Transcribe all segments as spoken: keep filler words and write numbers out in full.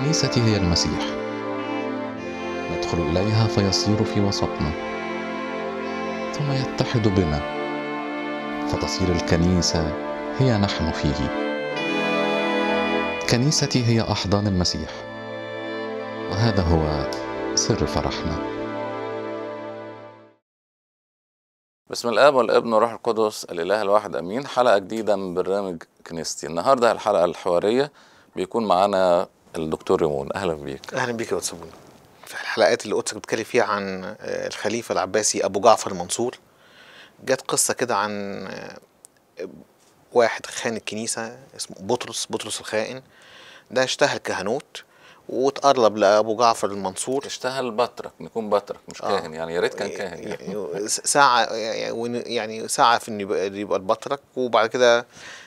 الكنيسة هي المسيح، ندخل إليها فيصير في وسطنا، ثم يتحد بنا، فتصير الكنيسة هي نحن فيه. كنيستي هي أحضان المسيح، وهذا هو سر فرحنا. بسم الآب والابن والروح القدس الإله الواحد أمين. حلقة جديدة من برنامج كنيستي. النهاردة الحلقة الحوارية بيكون معنا الدكتور ريمون. أهلا بيك. أهلا بيك يا واتسابون. في الحلقات اللي قدسك بتكلم فيها عن الخليفة العباسي أبو جعفر المنصور، جت قصة كده عن واحد خان الكنيسة اسمه بطرس بطرس الخائن. ده اشتهى الكهنوت واتقرب لأبو جعفر المنصور. اشتهى البطرك، نكون بطرك مش آه. كاهن، يعني يا ريت كان كاهن يعني. ساعة يعني ساعة في انه يبقى البطرك، وبعد كده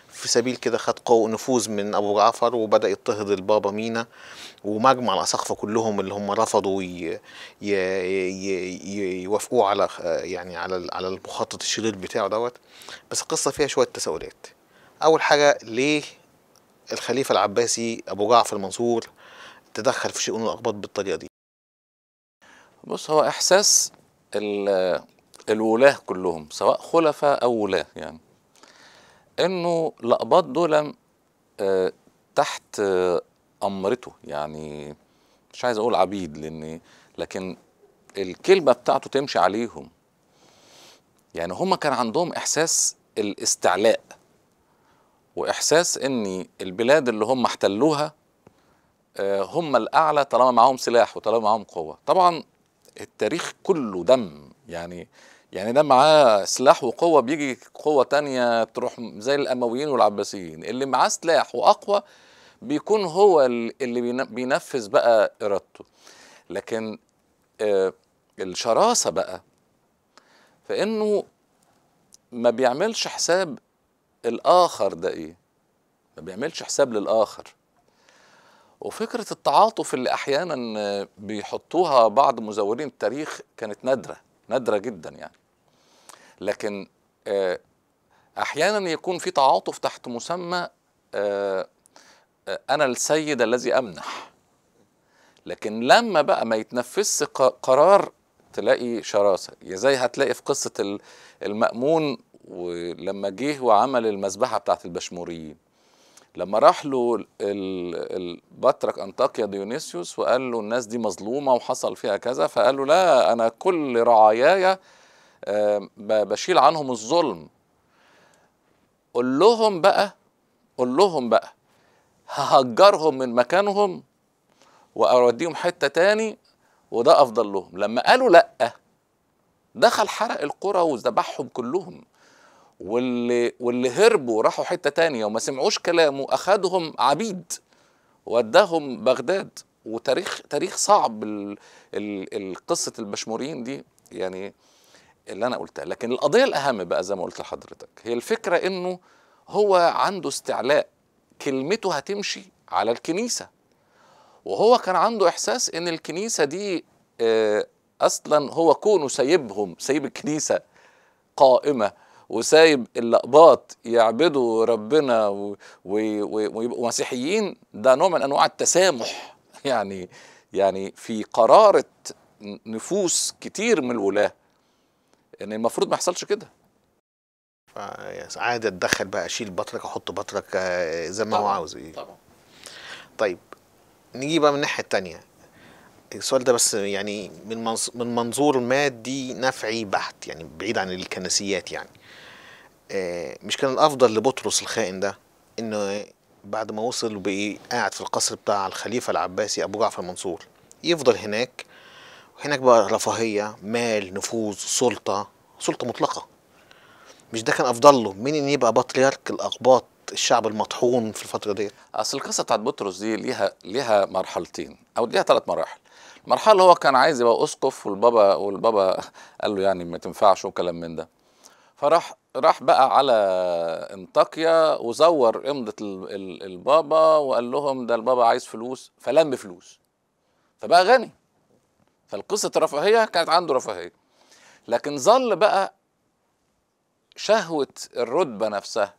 في سبيل كده خد قوة نفوذ من أبو جعفر، وبدأ يضطهد البابا مينا ومجمع الأساقفة كلهم اللي هم رفضوا يوافقوا على يعني على على المخطط الشرير بتاعه دوت. بس القصة فيها شوية تساؤلات. أول حاجة، ليه الخليفة العباسي أبو جعفر المنصور تدخل في شؤون الأقباط بالطريقة دي؟ بص، هو إحساس الولاة كلهم سواء خلفاء أو ولاة يعني انه الأقباط دول تحت امرته، يعني مش عايز اقول عبيد لان لكن الكلمه بتاعته تمشي عليهم. يعني هم كان عندهم احساس الاستعلاء واحساس ان البلاد اللي هم احتلوها هم الاعلى طالما معاهم سلاح وطالما معاهم قوه. طبعا التاريخ كله دم، يعني يعني ده معاه سلاح وقوة، بيجي قوة تانية تروح زي الأمويين والعباسيين. اللي معاه سلاح وأقوى بيكون هو اللي بينفذ بقى إرادته. لكن آه الشراسة بقى فإنه ما بيعملش حساب الآخر ده إيه، ما بيعملش حساب للآخر. وفكرة التعاطف اللي أحيانا بيحطوها بعض مزورين التاريخ كانت نادرة نادرة جدا يعني. لكن أحيانا يكون في تعاطف تحت مسمى أنا السيد الذي أمنح، لكن لما بقى ما يتنفذش قرار تلاقي شراسة. زي هتلاقي في قصة المأمون ولما جه وعمل المذبحة بتاعت البشموريين، لما راح له البطرك أنطاكيا ديونيسيوس وقال له الناس دي مظلومة وحصل فيها كذا، فقال له لا، أنا كل رعاياي بشيل عنهم الظلم. قل لهم بقى قل لهم بقى ههجرهم من مكانهم وأوديهم حتة تاني وده أفضل لهم. لما قالوا لأ، دخل حرق القرى وذبحهم كلهم، واللي واللي هربوا راحوا حته تانية وما سمعوش كلامه، اخدهم عبيد وداهم بغداد. وتاريخ تاريخ صعب القصه البشموريين دي يعني اللي انا قلتها. لكن القضيه الاهم بقى زي ما قلت لحضرتك هي الفكره انه هو عنده استعلاء، كلمته هتمشي على الكنيسه، وهو كان عنده احساس ان الكنيسه دي اصلا هو كونه سايبهم، سايب الكنيسه قائمه وسايب الأقباط يعبدوا ربنا ويبقوا مسيحيين، ده نوع من أنواع التسامح يعني يعني في قرارة نفوس كتير من الولاة، يعني المفروض ما يحصلش كده. عادة تدخل بقى، أشيل بطرك أحط بطرك زي ما هو عاوز. طبعا. طيب نيجي بقى من الناحية التانية. السؤال ده بس يعني من من منظور مادي نفعي بحت، يعني بعيد عن الكنسيات. يعني مش كان الافضل لبطرس الخائن ده انه بعد ما وصل وبقى قاعد في القصر بتاع الخليفه العباسي ابو جعفر المنصور يفضل هناك، وهناك بقى رفاهيه، مال، نفوذ، سلطه سلطه مطلقه؟ مش ده كان افضل له من ان يبقى بطريرك الاقباط، الشعب المطحون في الفتره دي؟ اصل القصه بتاعت بطرس دي ليها ليها مرحلتين او ليها ثلاث مراحل. المرحله اللي هو كان عايز يبقى اسقف، والبابا والبابا قال له يعني ما تنفعش وكلام من ده، فراح راح بقى على انطاكيا وزور امضه البابا وقال لهم ده البابا عايز فلوس، فلم فلوس فبقى غني. فالقصه الرفاهيه كانت عنده رفاهيه، لكن ظل بقى شهوه الرتبه نفسها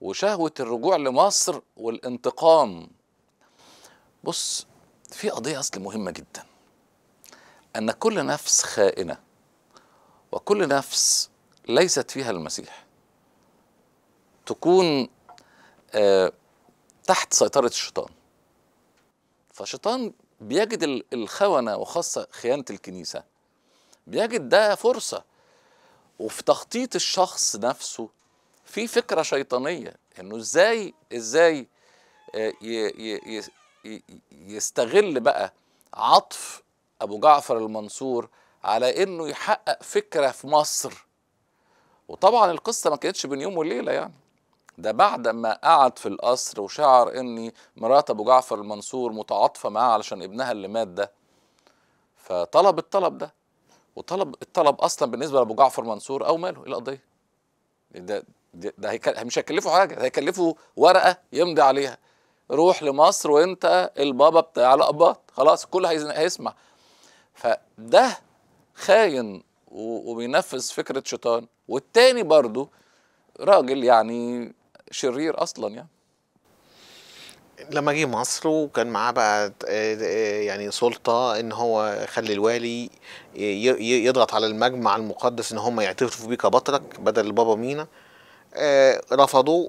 وشهوه الرجوع لمصر والانتقام. بص، في قضية أصل مهمة جدا، أن كل نفس خائنة وكل نفس ليست فيها المسيح تكون آه تحت سيطرة الشيطان. فالشيطان بيجد الخونة وخاصة خيانة الكنيسة، بيجد ده فرصة، وفي تخطيط الشخص نفسه في فكرة شيطانية إنه إزاي إزاي يستغل بقى عطف أبو جعفر المنصور على إنه يحقق فكرة في مصر. وطبعا القصة ما كانتش بين يوم وليلة، يعني ده بعد ما قعد في القصر وشعر إن مرات أبو جعفر المنصور متعاطفة معاه علشان ابنها اللي مات ده، فطلب الطلب ده. وطلب الطلب أصلا بالنسبة لأبو جعفر المنصور أو ماله، إيه القضية؟ ده ده, ده هيكل... مش هيكلفه حاجه، ده هيكلفه ورقه يمضي عليها، روح لمصر وانت البابا بتاع الأقباط، خلاص الكل هيسمع. فده خاين و... وبينفذ فكره شيطان، والتاني برضو راجل يعني شرير اصلا. يعني لما جه مصر وكان معاه بقى يعني سلطه ان هو يخلي الوالي يضغط على المجمع المقدس ان هم يعترفوا بيك بطرك بدل البابا مينا، رفضوا،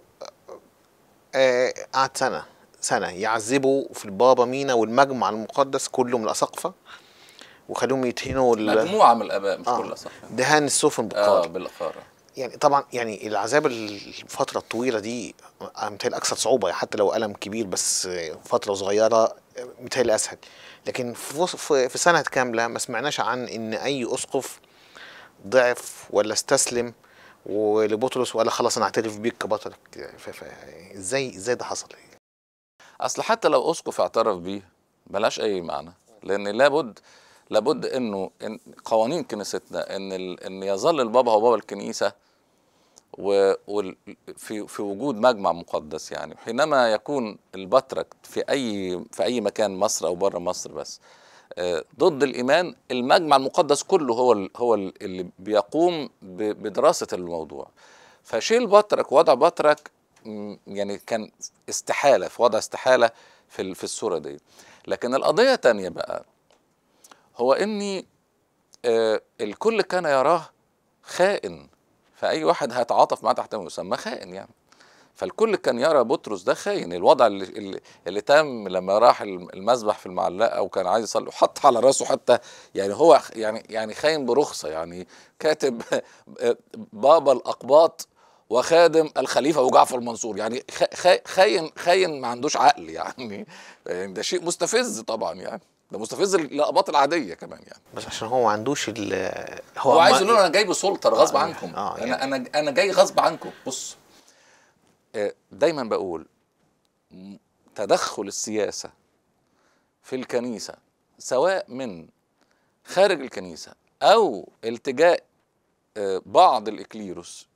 قعد سنه سنه يعذبوا في البابا مينا والمجمع المقدس كله من الاساقفه، وخلوهم يدهنوا مجموعه من الاباء مش آه كل الاساقفه، دهان السفن بالقارة. اه بالقارة. يعني طبعا يعني العذاب الفتره الطويله دي متهيألي اكثر صعوبه، حتى لو ألم كبير بس فتره صغيره متهيألي اسهل. لكن في في سنه كامله ما سمعناش عن ان اي اسقف ضعف ولا استسلم ولبطرس ولا خلاص انا اعترف بيك كبطرك. ازاي ازاي ده حصل؟ اصل حتى لو اسقف اعترف بيه ملاش اي معنى، لان لابد لابد انه إن قوانين كنيستنا ان ان يظل البابا هو بابا الكنيسه وفي في وجود مجمع مقدس. يعني حينما يكون البطرك في اي في اي مكان مصر او بره مصر بس ضد الايمان، المجمع المقدس كله هو هو اللي بيقوم بدراسه الموضوع. فشيل بطرك ووضع بطرك يعني كان استحاله، في وضع استحاله في في الصوره دي. لكن القضيه تانية بقى، هو اني آه الكل كان يراه خائن، فاي واحد هيتعاطف معاه تحت مسمى خائن يعني. فالكل كان يرى بطرس ده خاين. الوضع اللي, اللي, اللي تم لما راح المذبح في المعلقه وكان عايز يصلي وحط على راسه حتى، يعني هو يعني يعني خاين برخصه، يعني كاتب بابا الاقباط وخادم الخليفه ابو جعفر المنصور، يعني خاين خاين ما عندوش عقل يعني. ده شيء مستفز طبعا، يعني ده مستفز الاقباط العاديه كمان يعني. بس عشان هو ما عندوش ال هو, هو عايز يقول لهم انا جاي بسلطه غصب عنكم، آه يعني. انا انا انا جاي غصب عنكم. بص دايما بقول تدخل السياسه في الكنيسه سواء من خارج الكنيسه او التجاء بعض الاكليروس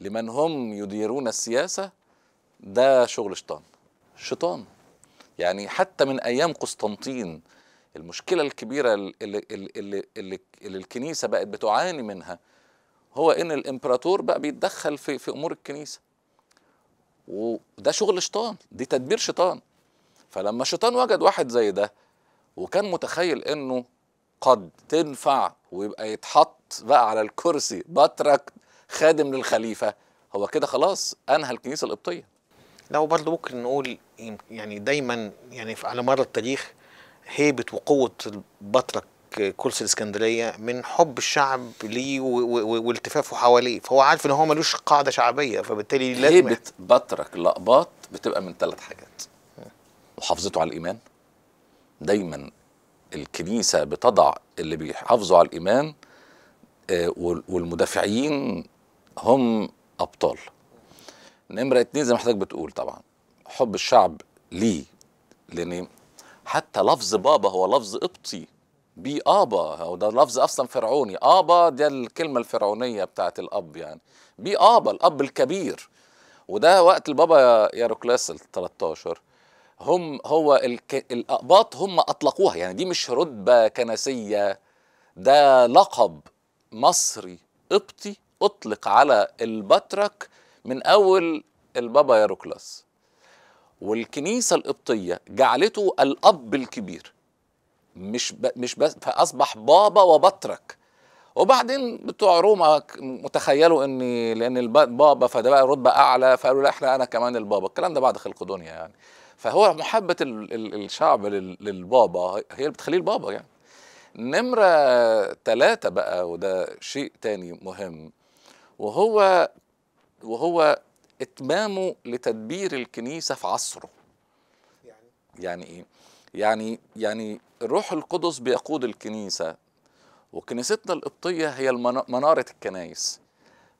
لمن هم يديرون السياسه، ده شغل شيطان شيطان يعني. حتى من ايام قسطنطين المشكله الكبيره اللي, اللي, اللي, اللي, اللي الكنيسه بقت بتعاني منها هو ان الامبراطور بقى بيتدخل في في امور الكنيسه، وده شغل شيطان، دي تدبير شيطان. فلما الشيطان وجد واحد زي ده وكان متخيل انه قد تنفع ويبقى يتحط بقى على الكرسي بطرك خادم للخليفه، هو كده خلاص انهى الكنيسه القبطيه. لو برضه ممكن نقول يعني دايما يعني على مر التاريخ هيبه وقوه بطرك كرسي الاسكندريه من حب الشعب ليه والتفافه حواليه، فهو عارف ان هو ملوش قاعده شعبيه، فبالتالي لازم هيبه بطرك الاقباط بتبقى من ثلاث حاجات: محافظته على الايمان. دايما الكنيسه بتضع اللي بيحافظوا على الايمان والمدافعين هم ابطال. نمره اتنين زي ما حضرتك بتقول طبعا حب الشعب ليه، لان حتى لفظ بابا هو لفظ قبطي، بي ابا، هو ده لفظ اصلا فرعوني. ابا دي الكلمه الفرعونيه بتاعت الاب يعني، بي ابا الاب الكبير. وده وقت البابا ياروكلاس الثالث عشر هم هو الك... الاقباط هم اطلقوها، يعني دي مش رتبه كنسيه، ده لقب مصري قبطي اطلق على البطرك من اول البابا ياروكلاس. والكنيسة القبطية جعلته الأب الكبير، مش مش بس، فأصبح بابا وبطرك. وبعدين بتوع روما متخيلوا ان لان البابا فده بقى رتبه اعلى، فقالوا لا احنا انا كمان البابا. الكلام ده بعد خلق دنيا يعني. فهو محبه الشعب للبابا هي اللي بتخليه البابا يعني. نمره ثلاثه بقى، وده شيء تاني مهم، وهو وهو اتمامه لتدبير الكنيسه في عصره. يعني يعني ايه؟ يعني يعني الروح القدس بيقود الكنيسه، وكنيستنا القبطية هي منارة الكنائس.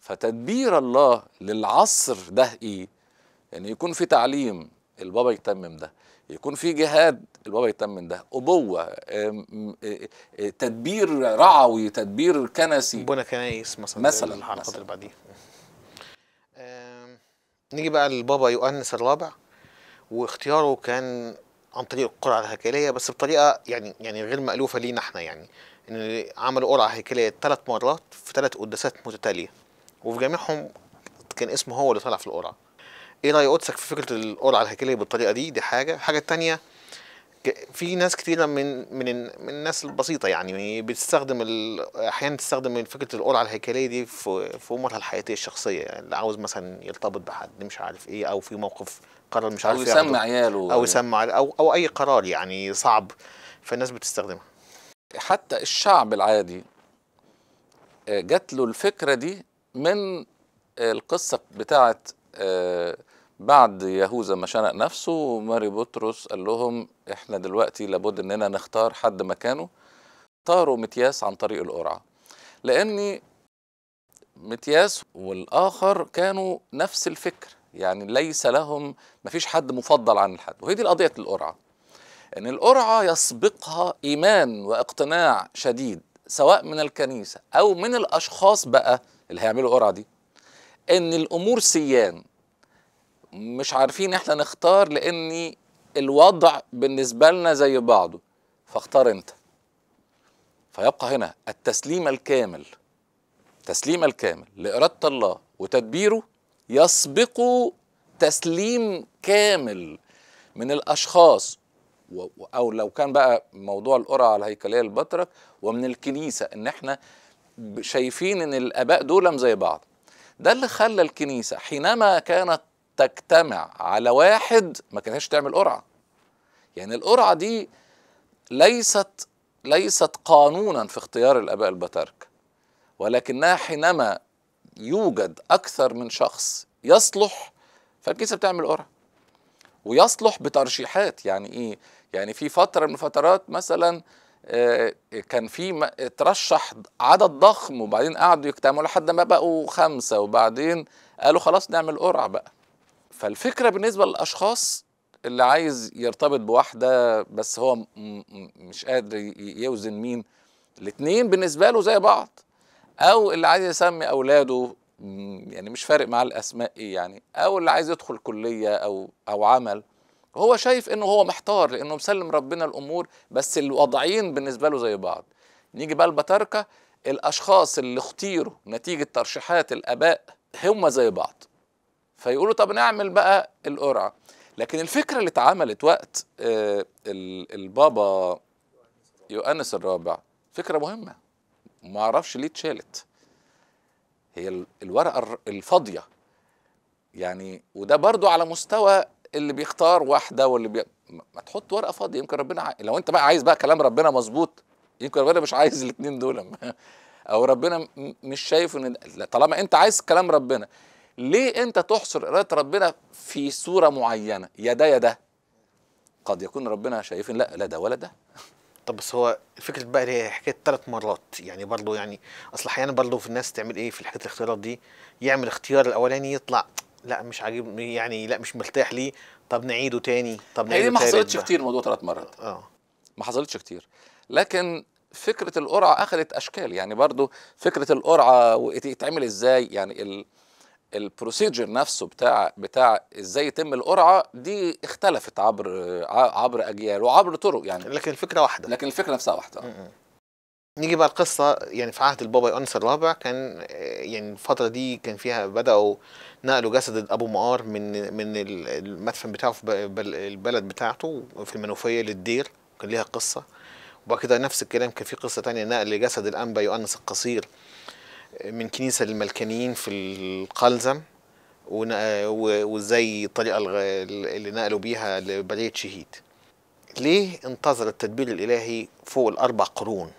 فتدبير الله للعصر ده إيه؟ يعني يكون في تعليم البابا يتمم ده، يكون في جهاد البابا يتمم ده، أبوة، تدبير رعوي، تدبير كنسي، بنا كنائس مثلا مثلا الحلقات اللي بعديها. نيجي بقى للبابا يؤنس الرابع، واختياره كان عن طريق القرعة الهيكلية، بس بطريقة يعني يعني غير مألوفة لينا احنا يعني. ان عملوا قرعه هيكليه ثلاث مرات في ثلاث قداسات متتاليه، وفي جميعهم كان اسمه هو اللي طلع في القرعه. ايه راي قدسك في فكره القرعه الهيكليه بالطريقه دي؟ دي حاجه. الحاجه الثانيه، في ناس كتيره من من من الناس البسيطه يعني بتستخدم احيانا تستخدم فكره القرعه الهيكليه دي في في امورها الحياتيه الشخصيه، يعني اللي عاوز مثلا يرتبط بحد مش عارف ايه، او في موقف قرار مش عارف ايه، او يسمع عياله، او يسمع او او اي قرار يعني صعب، فالناس بتستخدمها. حتى الشعب العادي جات له الفكرة دي من القصة بتاعة بعد يهوذا ما شنق نفسه، ماري بطرس قال لهم احنا دلوقتي لابد اننا نختار حد مكانه. اختاروا متياس عن طريق القرعة، لان متياس والآخر كانوا نفس الفكر، يعني ليس لهم، مفيش حد مفضل عن الحد. وهي دي القضية القرعة، ان القرعه يسبقها ايمان واقتناع شديد، سواء من الكنيسه او من الاشخاص بقى اللي هيعملوا القرعه دي، ان الامور سيان، مش عارفين احنا نختار لان الوضع بالنسبه لنا زي بعضه، فاختار انت. فيبقى هنا التسليم الكامل، التسليم الكامل لاراده الله وتدبيره يسبق تسليم كامل من الاشخاص، أو لو كان بقى موضوع القرعة الهيكلية البطرك، ومن الكنيسة إن إحنا شايفين إن الآباء دول زي بعض. ده اللي خلى الكنيسة حينما كانت تجتمع على واحد ما كانتش تعمل قرعة. يعني القرعة دي ليست ليست قانونا في اختيار الآباء البطارك، ولكنها حينما يوجد أكثر من شخص يصلح فالكنيسة بتعمل قرعة، ويصلح بترشيحات. يعني ايه؟ يعني في فتره من الفترات مثلا كان في ترشح عدد ضخم، وبعدين قعدوا يجتمعوا لحد ما بقوا خمسه، وبعدين قالوا خلاص نعمل قرعه بقى. فالفكره بالنسبه للاشخاص اللي عايز يرتبط بواحده بس هو مش قادر يوزن مين، الاثنين بالنسبه له زي بعض، او اللي عايز يسمي اولاده يعني مش فارق معاه الاسماء ايه يعني، او اللي عايز يدخل كليه او او عمل، هو شايف انه هو محتار لانه مسلم ربنا الامور، بس الوضعين بالنسبه له زي بعض. نيجي بقى البطاركه، الاشخاص اللي اختيروا نتيجه ترشيحات الاباء هم زي بعض، فيقولوا طب نعمل بقى القرعه. لكن الفكره اللي اتعملت وقت البابا يؤنس الرابع فكره مهمه، ما اعرفش ليه اتشالت، هي الورقة الفاضية يعني. وده برضو على مستوى اللي بيختار واحدة واللي بي... ما تحط ورقة فاضية، يمكن ربنا ع... لو انت بقى عايز بقى كلام ربنا مظبوط، يمكن ربنا مش عايز الاثنين دول او ربنا مش شايف ان طالما انت عايز كلام ربنا، ليه انت تحصر إرادة ربنا في صورة معينة؟ يا ده يا ده، قد يكون ربنا شايفين لا لا ده ولا ده. طب بس هو فكره بقى اللي هي حكايه ثلاث مرات يعني، برضه يعني اصل احيانا برضه في الناس تعمل ايه في حكايه الاختيارات دي، يعمل اختيار الاولاني يطلع لا مش عاجبني يعني، لا مش مرتاح ليه، طب نعيده تاني، طب نعيده تاني. ما حصلتش كتير موضوع ثلاث مرات، اه ما حصلتش كتير، لكن فكره القرعه اخذت اشكال يعني. برضه فكره القرعه وتتعمل ازاي يعني، البروسيجر نفسه بتاع بتاع ازاي يتم القرعه دي اختلفت عبر عبر اجيال وعبر طرق يعني، لكن الفكره واحده، لكن الفكره نفسها واحده. نيجي بقى القصة يعني في عهد البابا يؤنس الرابع كان يعني الفترة دي كان فيها بدأوا نقلوا جسد أبو مقار من من المدفن بتاعه في البلد بتاعته في المنوفية للدير، كان ليها قصة. وبعد كده نفس الكلام كان في قصة تانية نقل جسد الانبا يؤنس القصير من كنيسة للملكانيين في القلزم، وازاي الطريقة اللي نقلوا بيها لبرية شهيد. ليه انتظر التدبير الإلهي فوق الأربع قرون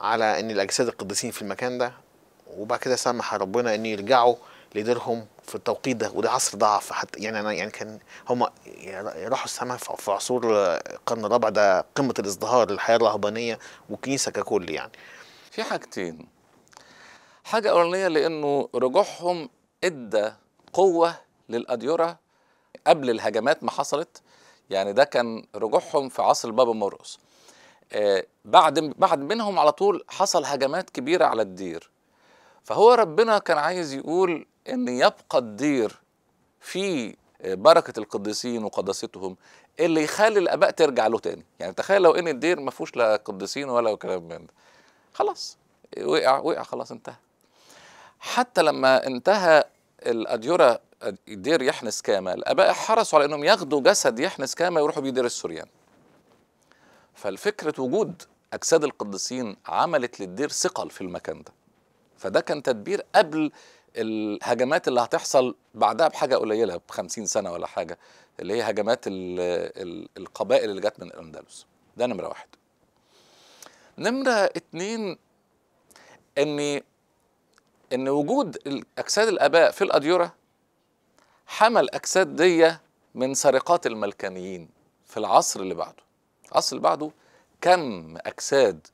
على ان الاجساد القديسين في المكان ده؟ وبعد كده سمح ربنا ان يرجعوا لديرهم في التوقيت ده، وده عصر ضعف حتى يعني انا يعني كان هم راحوا السماء في عصور القرن الرابع، ده قمه الازدهار للحياه الرهبانيه والكنيسه ككل. يعني في حاجتين، حاجه اولانيه لانه رجوعهم ادى قوه للاديره قبل الهجمات ما حصلت، يعني ده كان رجوعهم في عصر البابا مرقس. آه بعد بعد منهم على طول حصل هجمات كبيرة على الدير، فهو ربنا كان عايز يقول ان يبقى الدير في بركة القديسين وقداستهم اللي يخلي الآباء ترجع له تاني. يعني تخيل لو ان الدير ما فيهوش لا قديسين ولا كلام من ده، خلاص وقع وقع خلاص انتهى. حتى لما انتهى الأديرة دير يحنس كاما، الآباء حرصوا على انهم ياخدوا جسد يحنس كاما يروحوا بيه دير السوريان. فالفكرة وجود أجساد القديسين عملت للدير ثقل في المكان ده، فده كان تدبير قبل الهجمات اللي هتحصل بعدها بحاجة قليلة بخمسين سنة ولا حاجة، اللي هي هجمات القبائل اللي جت من الأندلس. ده نمرة واحد. نمرة اتنين إن إن وجود أجساد الآباء في الأديرة حمل أجساد دي من سرقات الملكانيين في العصر اللي بعده. العصر اللي بعده كم اجساد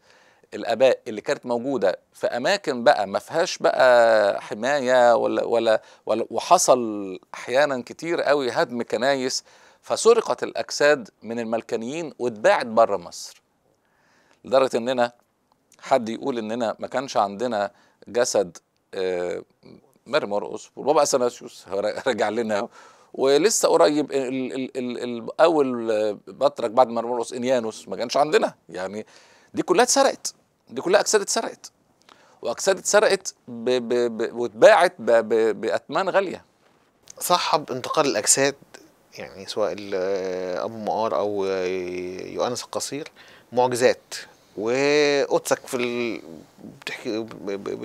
الاباء اللي كانت موجوده في اماكن بقى ما فيهاش بقى حمايه ولا, ولا ولا وحصل احيانا كتير قوي هدم كنايس، فسرقت الاجساد من الملكانيين واتباعت بره مصر، لدرجه اننا حد يقول اننا ما كانش عندنا جسد مر مرقس والبابا اثناسيوس رجع لنا، ولسه قريب ال ال ال ال اول بطرك بعد ما مرقس إنيانوس ما كانش عندنا. يعني دي كلها اتسرقت، دي كلها اجساد اتسرقت، واجساد اتسرقت واتباعت باثمان غاليه. صاحب انتقال الاجساد يعني سواء ابو مقار او يؤنس القصير معجزات، وقدسك في ال... بتحكي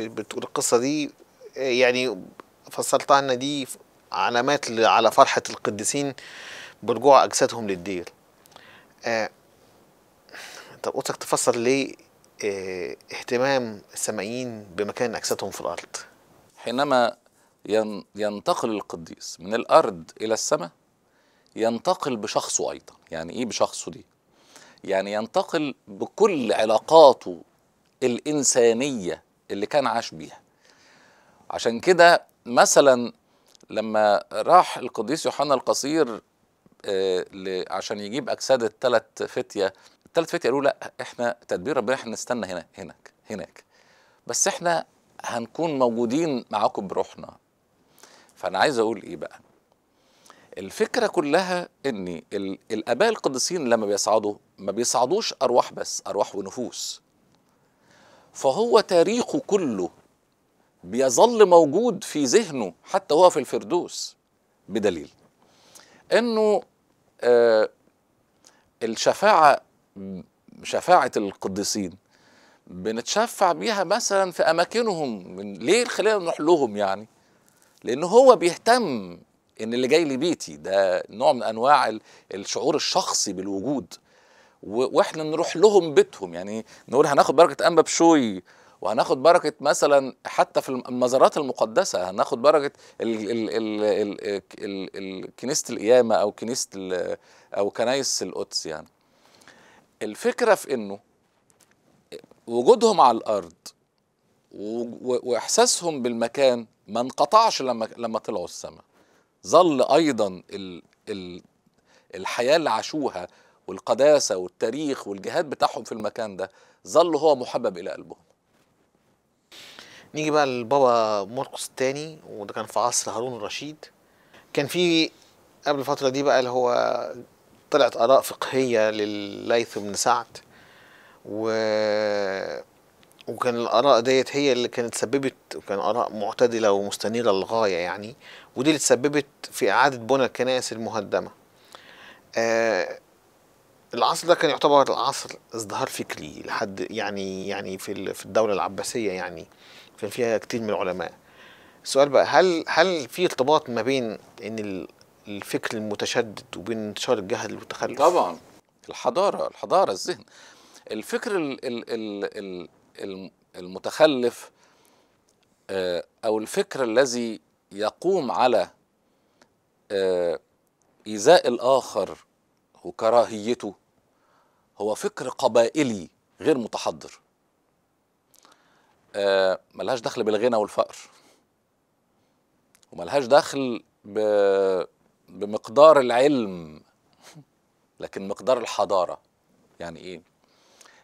بتقول القصه دي يعني فصلتها لنا، دي علامات على فرحة القديسين برجوع أجسادهم للدير. آه طب قلتك تفسر ليه آه اهتمام السامعيين بمكان أجسادهم في الأرض؟ حينما ينتقل القديس من الأرض إلى السماء ينتقل بشخصه أيضا. يعني إيه بشخصه دي؟ يعني ينتقل بكل علاقاته الإنسانية اللي كان عاش بيها. عشان كده مثلا لما راح القديس يوحنا القصير عشان يجيب اجساد الثلاث فتيه، الثلاث فتيه قالوا لا احنا تدبير ربنا احنا نستنى هنا هناك هناك بس احنا هنكون موجودين معاكم بروحنا. فانا عايز اقول ايه بقى؟ الفكره كلها ان الاباء القديسين لما بيصعدوا ما بيصعدوش ارواح بس، ارواح ونفوس، فهو تاريخه كله بيظل موجود في ذهنه حتى هو في الفردوس، بدليل انه آه الشفاعه شفاعه القديسين بنتشفع بيها مثلا في اماكنهم. ليه خلينا نروح لهم؟ يعني لان هو بيهتم ان اللي جاي لبيتي ده نوع من انواع الشعور الشخصي بالوجود، واحنا نروح لهم بيتهم. يعني نقول هناخد بركه انبا بشوي، وهناخد بركة مثلا حتى في المزارات المقدسة، هناخد بركة كنيسة القيامة أو كنيسة أو كنايس القدس. يعني الفكرة في إنه وجودهم على الأرض وإحساسهم بالمكان ما انقطعش لما لما طلعوا السماء، ظل أيضا ال ال الحياة اللي عاشوها والقداسة والتاريخ والجهاد بتاعهم في المكان ده ظل هو محبب إلى قلبهم. نيجي بقى للبابا مرقس الثاني، وده كان في عصر هارون الرشيد. كان في قبل الفترة دي بقى اللي هو طلعت آراء فقهية للليث بن سعد و... وكان الآراء ديت هي اللي كانت سببت، وكان آراء معتدلة ومستنيرة للغاية يعني، ودي اللي تسببت في إعادة بناء الكنائس المهدمة. آه العصر ده كان يعتبر العصر ازدهار فكري لحد يعني يعني في في الدولة العباسية يعني، كان فيها كتير من العلماء. السؤال بقى، هل هل في ارتباط ما بين ان الفكر المتشدد وبين انتشار الجهل والتخلف؟ طبعا الحضارة الحضارة الذهن، الفكر ال ال ال ال المتخلف او الفكر الذي يقوم على إيذاء الآخر وكراهيته هو فكر قبائلي غير متحضر، آه ملهاش دخل بالغنى والفقر، وملهاش دخل بمقدار العلم، لكن مقدار الحضارة. يعني ايه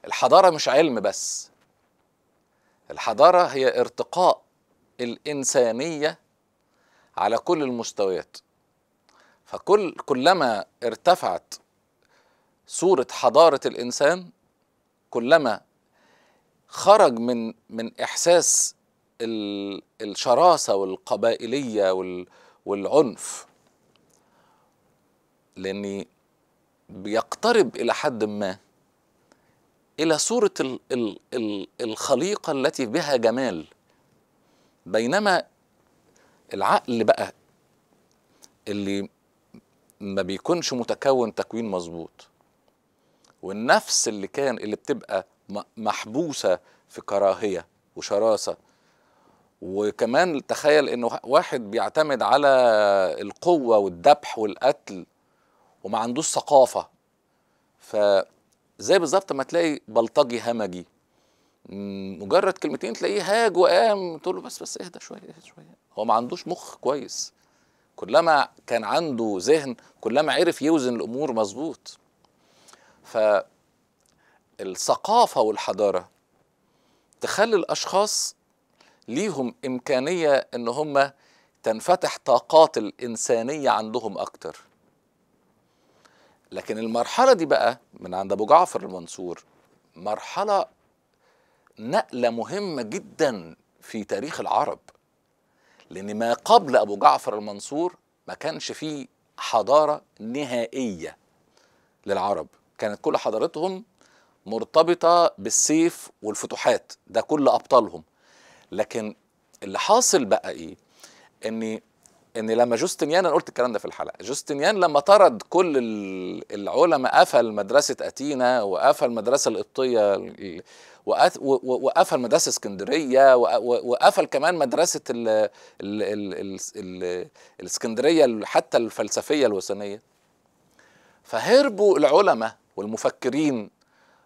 الحضارة؟ مش علم بس، الحضارة هي ارتقاء الإنسانية على كل المستويات. فكل كلما ارتفعت صورة حضارة الإنسان، كلما خرج من من إحساس الشراسة والقبائلية والعنف، لأن بيقترب إلى حد ما إلى صورة ال ال ال الخليقة التي بها جمال. بينما العقل بقى اللي ما بيكونش متكون تكوين مظبوط، والنفس اللي كان اللي بتبقى محبوسة في كراهية وشراسة، وكمان تخيل انه واحد بيعتمد على القوة والذبح والقتل وما عندوش ثقافة، فزي بالظبط ما تلاقي بلطجي همجي مجرد كلمتين تلاقيه هاج وقام، تقول له بس بس اهدى شوية اهدى شوية، هو ما عندوش مخ كويس. كلما كان عنده ذهن كلما عرف يوزن الأمور مظبوط. فالثقافة والحضارة تخلي الأشخاص ليهم إمكانية إن هم تنفتح طاقات الإنسانية عندهم أكتر. لكن المرحلة دي بقى من عند أبو جعفر المنصور مرحلة نقلة مهمة جدا في تاريخ العرب، لأن ما قبل أبو جعفر المنصور ما كانش فيه حضارة نهائية للعرب، كانت كل حضارتهم مرتبطة بالسيف والفتوحات، ده كل أبطالهم. لكن اللي حاصل بقى إيه؟ إن إن لما جستنيان، أنا قلت الكلام ده في الحلقة، جستنيان لما طرد كل العلماء، قفل مدرسة أتينا، وقفل المدرسة القبطية، وقفل مدرسة اسكندرية، وقفل كمان مدرسة ال ال ال ال ال الاسكندرية حتى الفلسفية الوثنية، فهربوا العلماء والمفكرين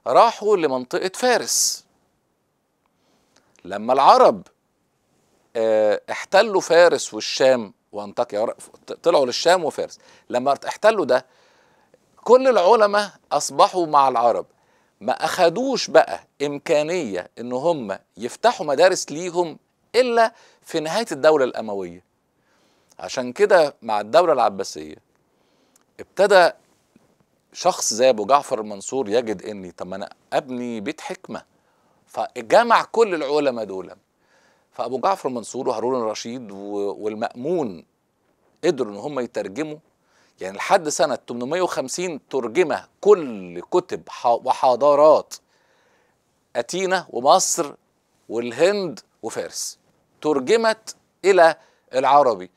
راحوا لمنطقة فارس. لما العرب احتلوا فارس والشام وأنطاكيا، طلعوا للشام وفارس، لما احتلوا ده كل العلماء أصبحوا مع العرب، ما أخدوش بقى إمكانية إن هم يفتحوا مدارس ليهم إلا في نهاية الدولة الأموية. عشان كده مع الدولة العباسية ابتدى شخص زي أبو جعفر المنصور يجد إني طب أنا أبني بيت حكمة، فجمع كل العلماء دول. فأبو جعفر المنصور وهارون الرشيد والمأمون قدروا إن هم يترجموا، يعني لحد سنة ثمانمائة وخمسين ترجمة كل كتب وحضارات أثينا ومصر والهند وفارس، ترجمت إلى العربي.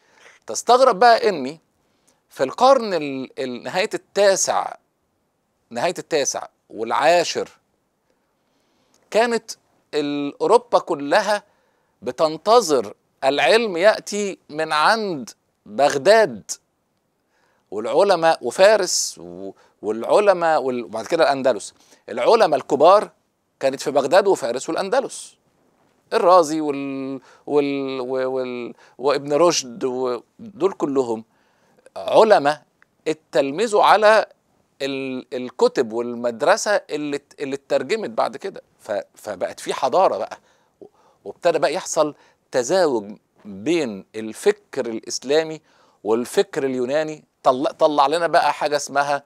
تستغرب بقى إني في القرن نهاية التاسع نهاية التاسع والعاشر كانت أوروبا كلها بتنتظر العلم يأتي من عند بغداد والعلماء وفارس والعلماء، وبعد كده الأندلس. العلماء الكبار كانت في بغداد وفارس والأندلس، الرازي وال... وال... وال... وابن رشد، دول كلهم علماء اتلمذوا على ال... الكتب والمدرسة اللي اللي اترجمت بعد كده. ف... فبقت في حضارة بقى، وابتدى بقى يحصل تزاوج بين الفكر الإسلامي والفكر اليوناني. طلع, طلع لنا بقى حاجة اسمها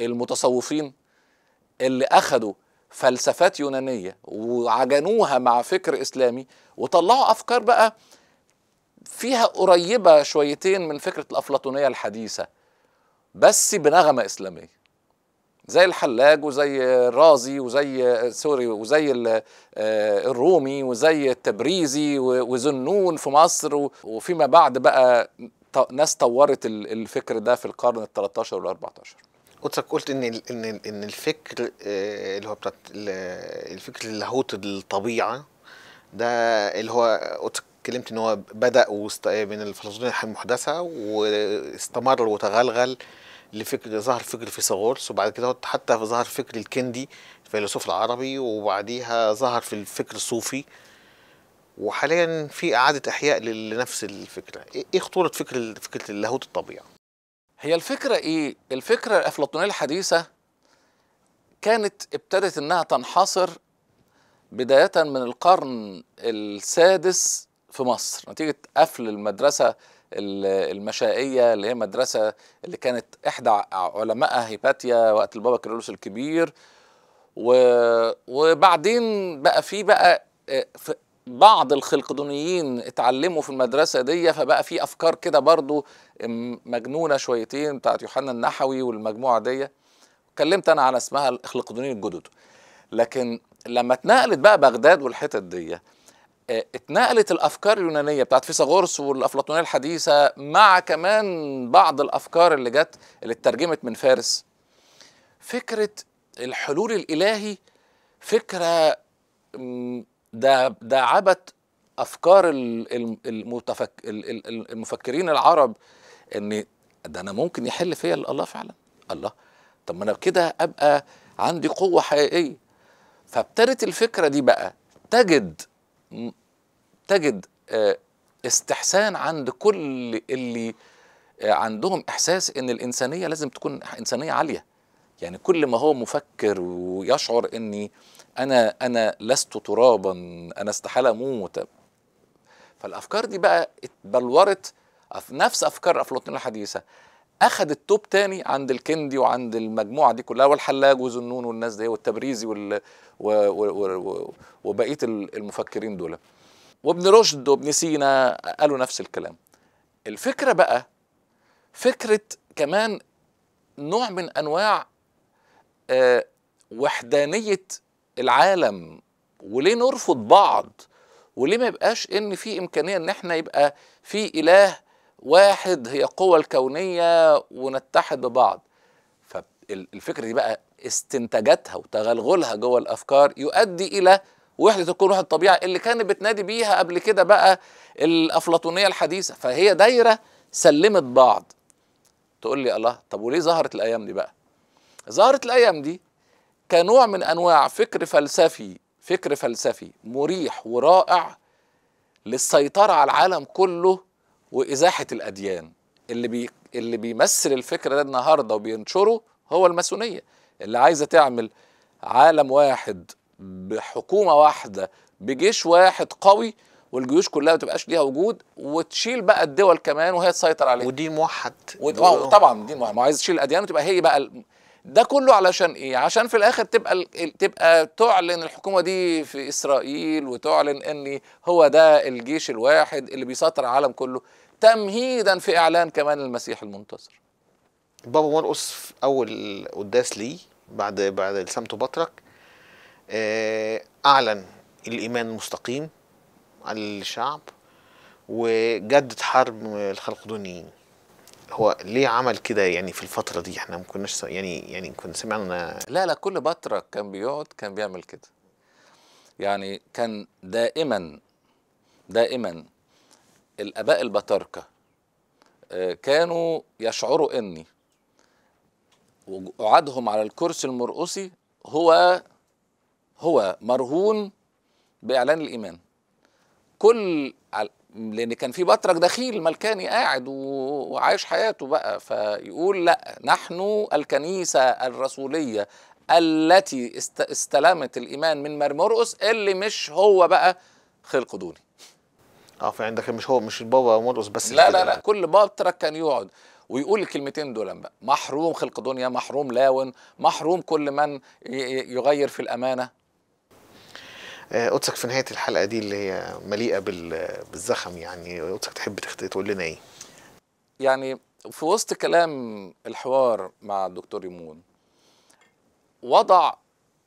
المتصوفين، اللي أخدوا فلسفات يونانية وعجنوها مع فكر إسلامي وطلعوا أفكار بقى فيها قريبة شويتين من فكرة الأفلاطونية الحديثة بس بنغمة إسلامية، زي الحلاج وزي الرازي وزي سوري وزي الرومي وزي التبريزي وزنون في مصر، وفيما بعد بقى ناس طورت الفكر ده في القرن الثالث عشر والأربعة عشر. قلتك قلت ان ان ان الفكر اللي هو بتاع الفكر اللاهوتي للطبيعه ده اللي هو اتكلمت ان هو بدا وسط من الفلسطينيه المحدثه واستمر وتغلغل لفكر ظهر فكر فيثاغورس، وبعد كده حتى ظهر فكر الكندي الفيلسوف العربي، وبعديها ظهر في الفكر الصوفي، وحاليا في اعاده احياء لنفس الفكره. ايه خطوره فكر فكره اللاهوت الطبيعه؟ هي الفكرة إيه؟ الفكرة الأفلاطونية الحديثة كانت ابتدت إنها تنحصر بداية من القرن السادس في مصر نتيجة قفل المدرسة المشائية اللي هي مدرسة اللي كانت إحدى علمائها هيباتيا وقت البابا كيرلس الكبير، وبعدين بقى في بقى في بعض الخلقدونيين اتعلموا في المدرسة دي، فبقى في أفكار كده برضو مجنونة شويتين بتاعت يوحنا النحوي والمجموعة دي اتكلمت أنا عن اسمها الخلقدونيين الجدد. لكن لما اتنقلت بقى بغداد والحتت دي اتنقلت الأفكار اليونانية بتاعت فيثاغورس والأفلاطونية الحديثة مع كمان بعض الأفكار اللي جت اللي اترجمت من فارس. فكرة الحلول الإلهي فكرة ده داعبت افكار المتفك... المفكرين العرب ان ده انا ممكن يحل فيا الله فعلا، الله طب ما انا كده ابقى عندي قوه حقيقيه. فابتدت الفكره دي بقى تجد تجد استحسان عند كل اللي عندهم احساس ان الانسانيه لازم تكون انسانيه عاليه، يعني كل ما هو مفكر ويشعر اني أنا أنا لست ترابا، أنا استحال أموت. فالأفكار دي بقى اتبلورت نفس أفكار أفلاطون الحديثة، أخدت توب تاني عند الكندي وعند المجموعة دي كلها والحلاج وزنون والناس دي والتبريزي وال... و... و... و... وبقية المفكرين دول، وابن رشد وابن سينا قالوا نفس الكلام. الفكرة بقى فكرة كمان نوع من أنواع آه وحدانية العالم، وليه نرفض بعض، وليه ما يبقاش ان في امكانيه ان احنا يبقى في اله واحد هي القوه الكونيه ونتحد ببعض. فالفكره دي بقى استنتاجاتها وتغلغلها جوه الافكار يؤدي الى وحده الكون وحده الطبيعه اللي كانت بتنادي بيها قبل كده بقى الافلاطونيه الحديثه. فهي دايره سلمت بعض. تقول لي الله طب وليه ظهرت الايام دي بقى؟ ظهرت الايام دي كنوع من أنواع فكر فلسفي فكر فلسفي مريح ورائع للسيطرة على العالم كله وإزاحة الأديان. اللي بي اللي بيمثل الفكر ده النهاردة وبينشره هو الماسونية اللي عايزة تعمل عالم واحد بحكومة واحدة بجيش واحد قوي، والجيوش كلها ما تبقاش ليها وجود، وتشيل بقى الدول كمان وهي تسيطر عليها، ودين موحد. طبعا دين موحد، ما عايز تشيل الأديان وتبقى هي بقى ال... ده كله علشان ايه؟ عشان في الاخر تبقى تبقى تعلن الحكومه دي في اسرائيل وتعلن ان هو ده الجيش الواحد اللي بيسيطر على العالم كله، تمهيدا في اعلان كمان المسيح المنتصر. بابا مرقس اول قداس ليه بعد بعد لسمته بطرك اعلن الايمان المستقيم على الشعب وجدد حرب الخلقدونيين. هو ليه عمل كده يعني في الفترة دي؟ احنا ما كناش يعني يعني كنا سمعنا لا لا كل بطرك كان بيقعد كان بيعمل كده، يعني كان دائما دائما الآباء البطاركة كانوا يشعروا إني وقعدهم على الكرسي المرقسي هو هو مرهون بإعلان الإيمان. كل لأن كان في بطرك دخيل ملكاني قاعد وعايش حياته بقى، فيقول لأ نحن الكنيسة الرسولية التي استلمت الإيمان من مرقس اللي مش هو بقى خلقدوني. اه فعندك مش هو مش البابا مرقس بس. لا لا لا كل بطرك كان يقعد ويقول الكلمتين دول بقى: محروم خلق دنيا، محروم لاون، محروم كل من يغير في الأمانة. قدسك في نهاية الحلقة دي اللي هي مليئة بالزخم، يعني قدسك تحب تقول لنا ايه؟ يعني في وسط كلام الحوار مع الدكتور يمون وضع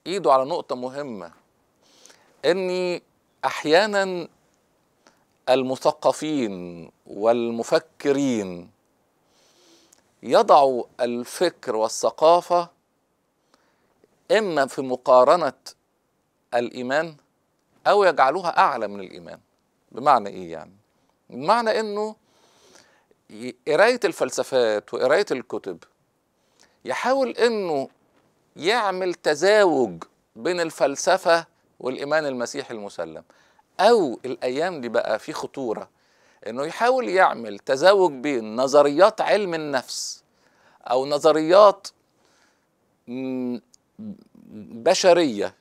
ايده على نقطة مهمة، اني احيانا المثقفين والمفكرين يضعوا الفكر والثقافة اما في مقارنة الإيمان أو يجعلوها أعلى من الإيمان. بمعنى إيه يعني؟ بمعنى إنه قراية الفلسفات وقراية الكتب يحاول إنه يعمل تزاوج بين الفلسفة والإيمان المسيحي المسلم، أو الأيام دي بقى في خطورة إنه يحاول يعمل تزاوج بين نظريات علم النفس أو نظريات بشرية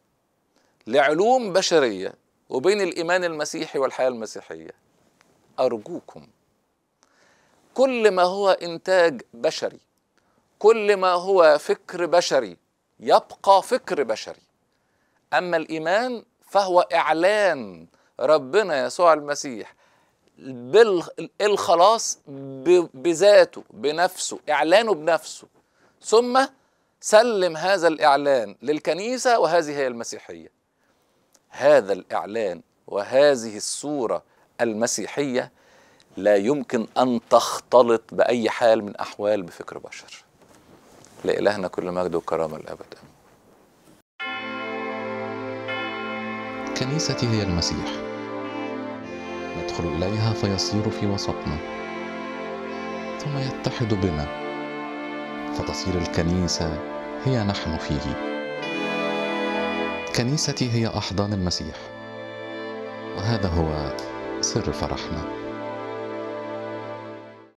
لعلوم بشرية وبين الإيمان المسيحي والحياة المسيحية. أرجوكم، كل ما هو إنتاج بشري، كل ما هو فكر بشري يبقى فكر بشري، أما الإيمان فهو إعلان ربنا يسوع المسيح بالخلاص بذاته بنفسه، إعلانه بنفسه، ثم سلم هذا الإعلان للكنيسة، وهذه هي المسيحية. هذا الإعلان وهذه الصورة المسيحية لا يمكن أن تختلط بأي حال من أحوال بفكر بشر. لإلهنا كل مجد وكرامة الأبد. كنيستي هي المسيح، ندخل إليها فيصير في وسطنا، ثم يتحد بنا فتصير الكنيسة هي نحن فيه. كنيستي هي أحضان المسيح، وهذا هو سر فرحنا.